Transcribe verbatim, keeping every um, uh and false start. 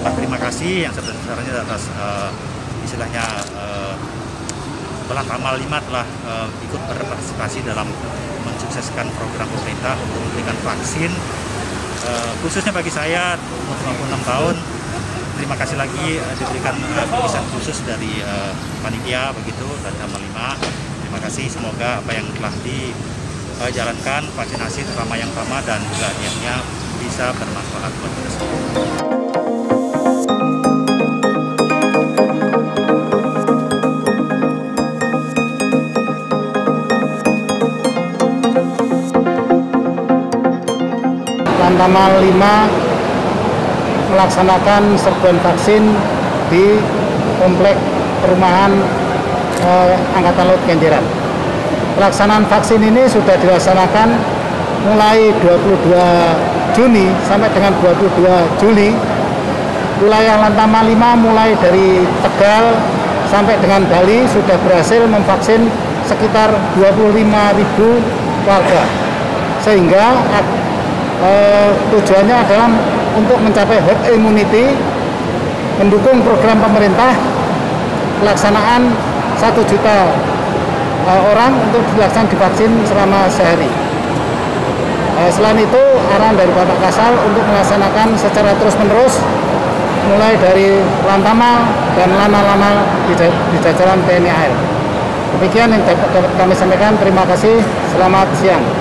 mengucapkan terima kasih yang sebesar-besarnya atas uh, istilahnya uh, Lantamal lima telah uh, ikut berpartisipasi dalam mensukseskan program pemerintah untuk memberikan vaksin uh, khususnya bagi saya umur lima puluh enam tahun. Terima kasih lagi uh, diberikan tulisan uh, khusus dari uh, panitia begitu Lantamal lima. Terima kasih, semoga apa yang telah dijalankan uh, vaksinasi terutama yang pertama dan juga akhirnya bisa bermanfaat buat kita semua. Lantamal lima melaksanakan serbuan vaksin di komplek perumahan eh, Angkatan Laut Kenjeran. Pelaksanaan vaksin ini sudah dilaksanakan mulai dua puluh dua Juni sampai dengan dua puluh dua Juli. Wilayah Lantamal lima mulai dari Tegal sampai dengan Bali sudah berhasil memvaksin sekitar dua puluh lima ribu warga. Sehingga Uh, tujuannya adalah untuk mencapai herd immunity, mendukung program pemerintah pelaksanaan satu juta uh, orang untuk dilaksanakan divaksin selama sehari. Uh, selain itu, arahan dari Bapak Kasal untuk melaksanakan secara terus-menerus mulai dari Lantamal dan lanal-lanal di, di jajaran T N I A L. Demikian yang dapat kami sampaikan. Terima kasih. Selamat siang.